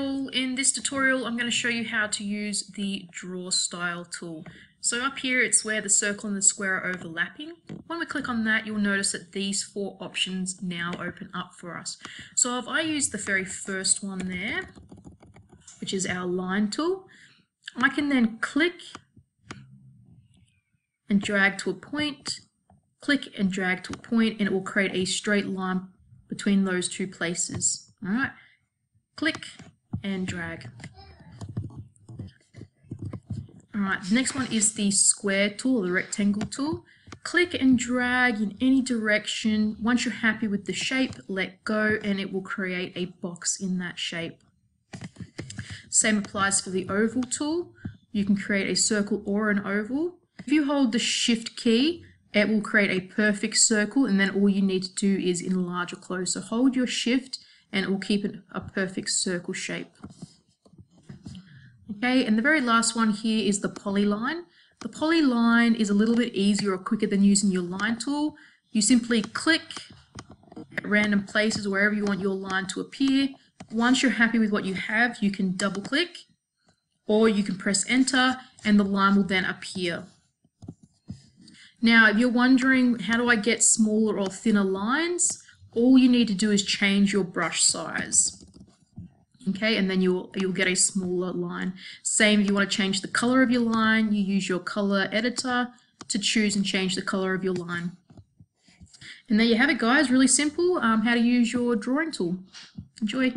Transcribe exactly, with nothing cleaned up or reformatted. tutorial, in this tutorial I'm going to show you how to use the Draw Style tool. So up here it's where the circle and the square are overlapping. When we click on that, you'll notice that these four options now open up for us. So if I use the very first one there, which is our line tool, I can then click and drag to a point, click and drag to a point, and it will create a straight line between those two places. All right, click and drag. All right, the next one is the square tool, the rectangle tool. Click and drag in any direction. Once you're happy with the shape, let go, and it will create a box in that shape. Same applies for the oval tool. You can create a circle or an oval. If you hold the Shift key, it will create a perfect circle, and then all you need to do is enlarge or close. So hold your Shift and it will keep it a perfect circle shape. Okay, and the very last one here is the polyline. The polyline is a little bit easier or quicker than using your line tool. You simply click at random places wherever you want your line to appear. Once you're happy with what you have, you can double click or you can press enter and the line will then appear. Now, if you're wondering, how do I get smaller or thinner lines? All you need to do is change your brush size. Okay, and then you'll, you'll get a smaller line. Same if you want to change the color of your line, you use your color editor to choose and change the color of your line. And there you have it, guys. Really simple, um, how to use your drawing tool. Enjoy.